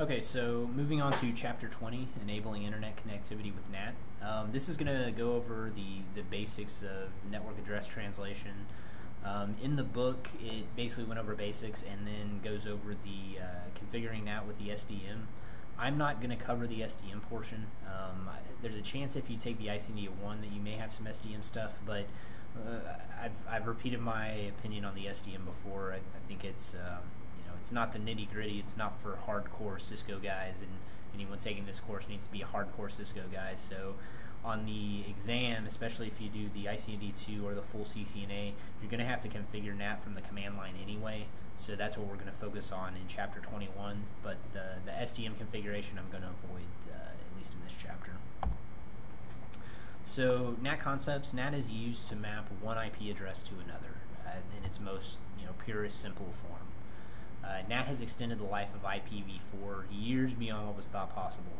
Okay, so moving on to Chapter 20, Enabling Internet Connectivity with NAT. This is going to go over the basics of network address translation. In the book, it basically went over basics and then goes over the configuring NAT with the SDM. I'm not going to cover the SDM portion. There's a chance if you take the ICND1 that you may have some SDM stuff, but I've repeated my opinion on the SDM before. I think it's... It's not the nitty-gritty. It's not for hardcore Cisco guys, and anyone taking this course needs to be a hardcore Cisco guy. So on the exam, especially if you do the ICND2 or the full CCNA, you're going to have to configure NAT from the command line anyway, so that's what we're going to focus on in Chapter 21, but the SDM configuration I'm going to avoid, at least in this chapter. So NAT concepts. NAT is used to map one IP address to another in its most purest, simple form. NAT has extended the life of IPv4 years beyond what was thought possible.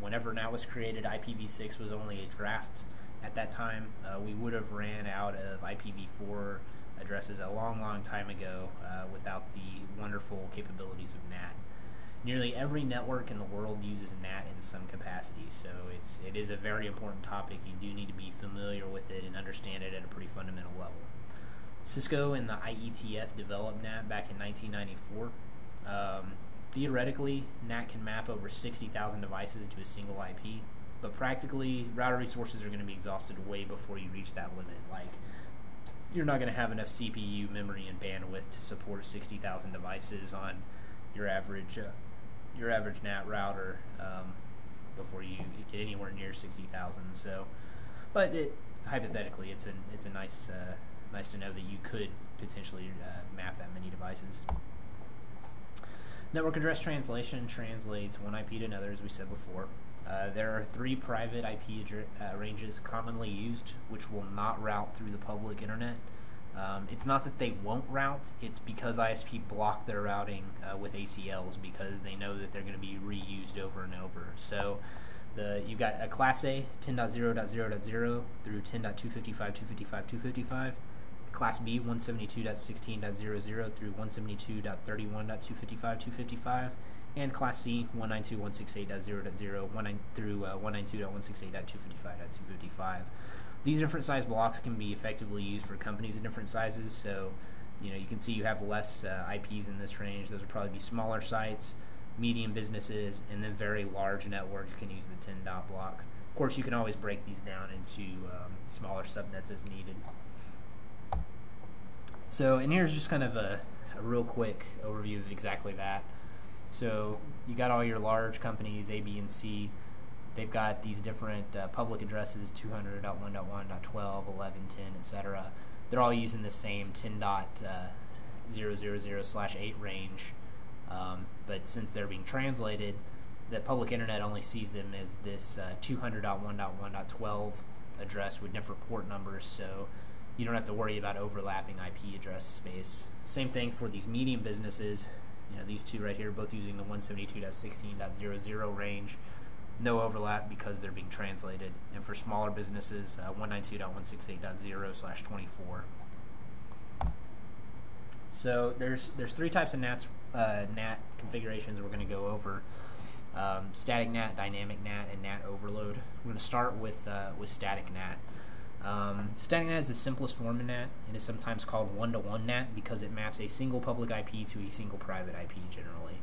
Whenever NAT was created, IPv6 was only a draft at that time. We would have ran out of IPv4 addresses a long, long time ago without the wonderful capabilities of NAT. Nearly every network in the world uses NAT in some capacity, so it is a very important topic. You do need to be familiar with it and understand it at a pretty fundamental level. Cisco and the IETF developed NAT back in 1994. Theoretically, NAT can map over 60,000 devices to a single IP, but practically, router resources are going to be exhausted way before you reach that limit. Like, you're not going to have enough CPU, memory, and bandwidth to support 60,000 devices on your average NAT router before you get anywhere near 60,000. So, but hypothetically, it's a nice. Nice to know that you could potentially map that many devices. Network address translation translates one IP to another, as we said before. There are three private IP ranges commonly used, which will not route through the public internet. It's not that they won't route, it's because ISP block their routing with ACLs because they know that they're going to be reused over and over. So you've got a Class A 10.0.0.0 through 10.255.255.255. Class B 172.16.00 through 172.31.255.255, and Class C 192.168.0.0 through 192.168.255.255. These different size blocks can be effectively used for companies of different sizes. So, you can see you have less IPs in this range. Those would probably be smaller sites, medium businesses, and then very large networks can use the 10-dot block. Of course, you can always break these down into smaller subnets as needed. So, and here's just kind of a real quick overview of exactly that. So, you got all your large companies, A, B, and C. They've got these different public addresses, 200.1.1.12, 11, 10, etc. They're all using the same 10.000/8 range, but since they're being translated, the public internet only sees them as this 200.1.1.12 address with different port numbers, so you don't have to worry about overlapping IP address space. Same thing for these medium businesses. These two right here are both using the 172.16.00 range. No overlap because they're being translated. And for smaller businesses, 192.168.0/24. So there's three types of NAT configurations we're going to go over: static NAT, dynamic NAT, and NAT overload. We're going to start with static NAT. Static NAT is the simplest form of NAT. It is sometimes called one-to-one NAT because it maps a single public IP to a single private IP generally.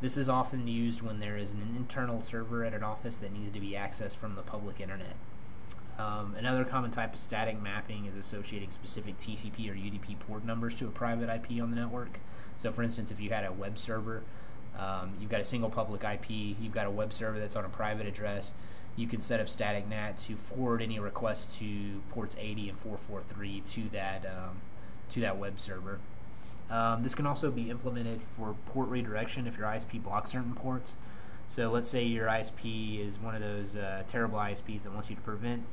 This is often used when there is an internal server at an office that needs to be accessed from the public internet. Another common type of static mapping is associating specific TCP or UDP port numbers to a private IP on the network. So for instance, if you had a web server, you've got a single public IP, you've got a web server that's on a private address, you can set up static NAT to forward any requests to ports 80 and 443 to that web server. This can also be implemented for port redirection if your ISP blocks certain ports. So let's say your ISP is one of those terrible ISPs that wants to prevent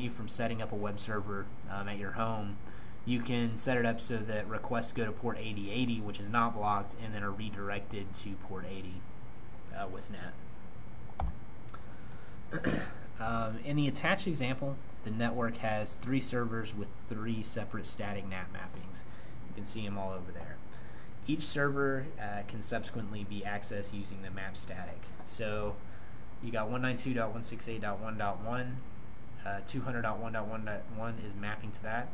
you from setting up a web server at your home. You can set it up so that requests go to port 8080, which is not blocked, and then are redirected to port 80 with NAT. In the attached example, the network has three servers with three separate static NAT mappings. You can see them all over there. Each server can subsequently be accessed using the map static. So you got 192.168.1.1, 200.1.1.1 is mapping to that,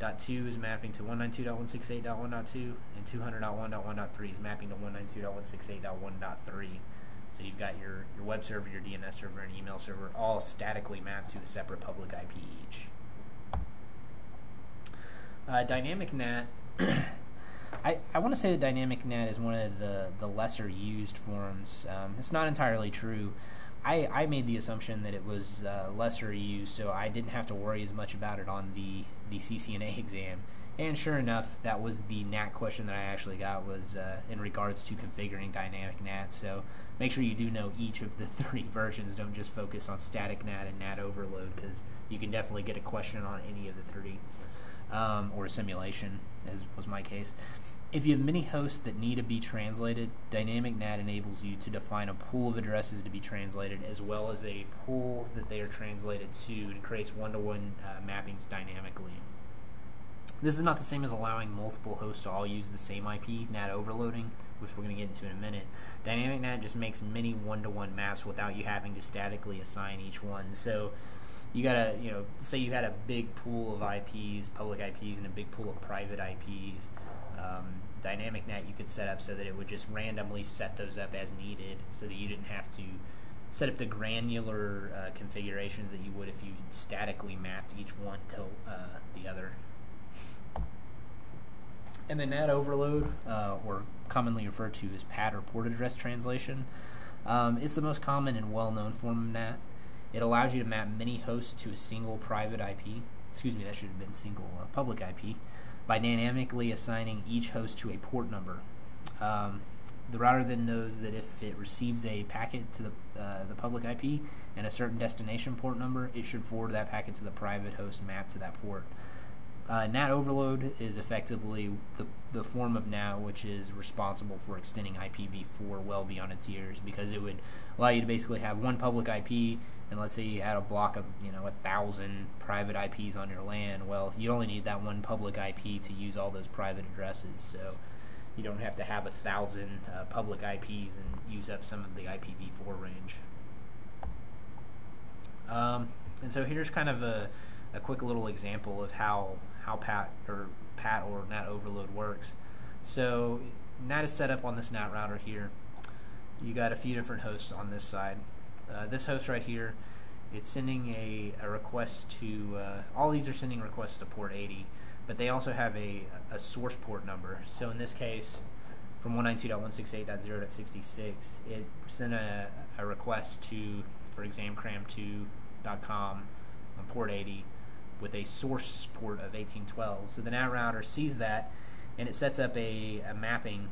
.2 is mapping to 192.168.1.2, and 200.1.1.3 is mapping to 192.168.1.3. So you've got your web server, your DNS server, and email server all statically mapped to a separate public IP each. Dynamic NAT, I want to say that dynamic NAT is one of the lesser used forms. It's not entirely true. I made the assumption that it was lesser used, so I didn't have to worry as much about it on the CCNA exam. And sure enough, that was the NAT question that I actually got, was in regards to configuring dynamic NAT. So make sure you do know each of the three versions. Don't just focus on static NAT and NAT overload, because you can definitely get a question on any of the three. Or simulation, as was my case. If you have many hosts that need to be translated, dynamic NAT enables you to define a pool of addresses to be translated, as well as a pool that they are translated to, and creates one-to-one mappings dynamically. This is not the same as allowing multiple hosts to all use the same IP, NAT overloading, which we're going to get into in a minute. Dynamic NAT just makes many one-to-one maps without you having to statically assign each one. So you gotta, you know, say you had a big pool of IPs, public IPs, and a big pool of private IPs. Dynamic NAT you could set up so that it would just randomly set those up as needed, so that you didn't have to set up the granular configurations that you would if you statically mapped each one to the other. And then NAT overload, or commonly referred to as PAT, or port address translation, is the most common and well-known form of NAT. It allows you to map many hosts to a single private IP, excuse me, that should have been single public IP, by dynamically assigning each host to a port number. The router then knows that if it receives a packet to the public IP and a certain destination port number, it should forward that packet to the private host mapped to that port. NAT overload is effectively the form of NAT which is responsible for extending IPv4 well beyond its years, because it would allow you to basically have one public IP, and let's say you had a block of, you know, 1,000 private IPs on your LAN. Well, you only need that one public IP to use all those private addresses, so you don't have to have 1,000 public IPs and use up some of the IPv4 range. And so here's kind of a quick little example of how PAT or NAT overload works. So NAT is set up on this NAT router here. You got a few different hosts on this side. This host right here, it's sending a request to, all these are sending requests to port 80, but they also have a source port number. So in this case, from 192.168.0.66, it sent a request to, for examcram2.com on port 80, with a source port of 1812. So the NAT router sees that, and it sets up a mapping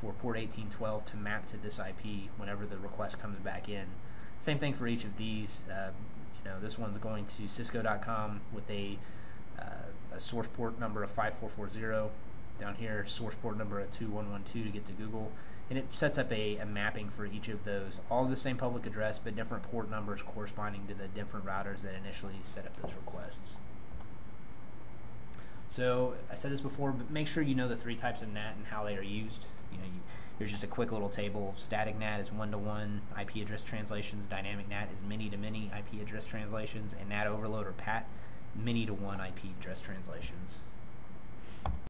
for port 1812 to map to this IP whenever the request comes back in. Same thing for each of these. You know, this one's going to Cisco.com with a source port number of 5440. Down here, source port number of 2112 to get to Google, and it sets up a mapping for each of those, all the same public address but different port numbers corresponding to the different routers that initially set up those requests. So I said this before, but make sure you know the three types of NAT and how they are used. You know, here's just a quick little table. Static NAT is one-to-one IP address translations. Dynamic NAT is many-to-many IP address translations, and NAT overload, or PAT, many-to-one IP address translations.